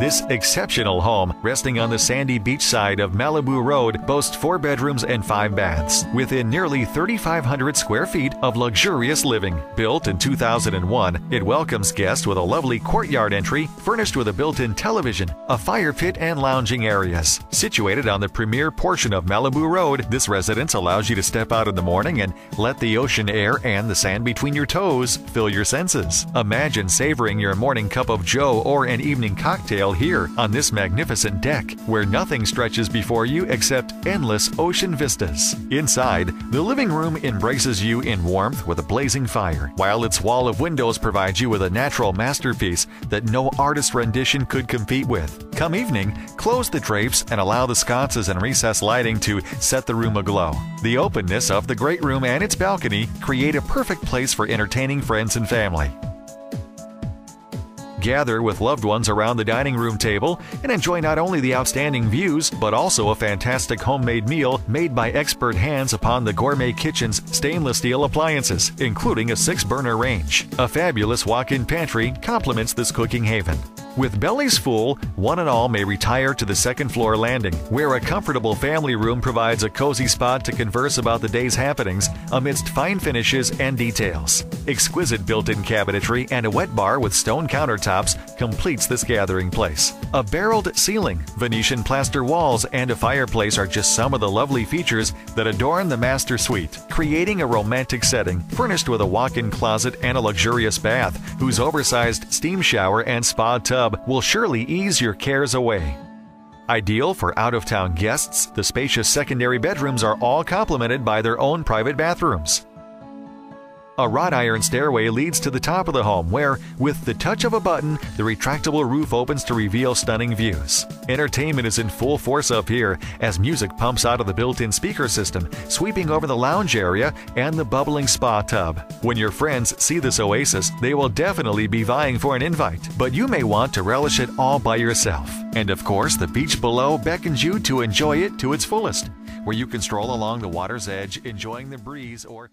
This exceptional home, resting on the sandy beach side of Malibu Road, boasts 4 bedrooms and 5 baths within nearly 3,500 square feet of luxurious living. Built in 2001, it welcomes guests with a lovely courtyard entry furnished with a built-in television, a fire pit, and lounging areas. Situated on the premier portion of Malibu Road, this residence allows you to step out in the morning and let the ocean air and the sand between your toes fill your senses. Imagine savoring your morning cup of joe or an evening cocktail here on this magnificent deck, where nothing stretches before you except endless ocean vistas. Inside, the living room embraces you in warmth with a blazing fire, while its wall of windows provides you with a natural masterpiece that no artist's rendition could compete with. Come evening, close the drapes and allow the sconces and recessed lighting to set the room aglow. The openness of the great room and its balcony create a perfect place for entertaining friends and family. Gather with loved ones around the dining room table and enjoy not only the outstanding views, but also a fantastic homemade meal made by expert hands upon the gourmet kitchen's stainless steel appliances, including a 6-burner range. A fabulous walk-in pantry complements this cooking haven. With bellies full, one and all may retire to the second-floor landing, where a comfortable family room provides a cozy spot to converse about the day's happenings amidst fine finishes and details. Exquisite built-in cabinetry and a wet bar with stone countertops completes this gathering place. A barreled ceiling, Venetian plaster walls, and a fireplace are just some of the lovely features that adorn the master suite, creating a romantic setting furnished with a walk-in closet and a luxurious bath, whose oversized steam shower and spa tub will surely ease your cares away. Ideal for out-of-town guests, the spacious secondary bedrooms are all complemented by their own private bathrooms. A wrought iron stairway leads to the top of the home where, with the touch of a button, the retractable roof opens to reveal stunning views. Entertainment is in full force up here as music pumps out of the built-in speaker system, sweeping over the lounge area and the bubbling spa tub. When your friends see this oasis, they will definitely be vying for an invite, but you may want to relish it all by yourself. And of course, the beach below beckons you to enjoy it to its fullest, where you can stroll along the water's edge, enjoying the breeze or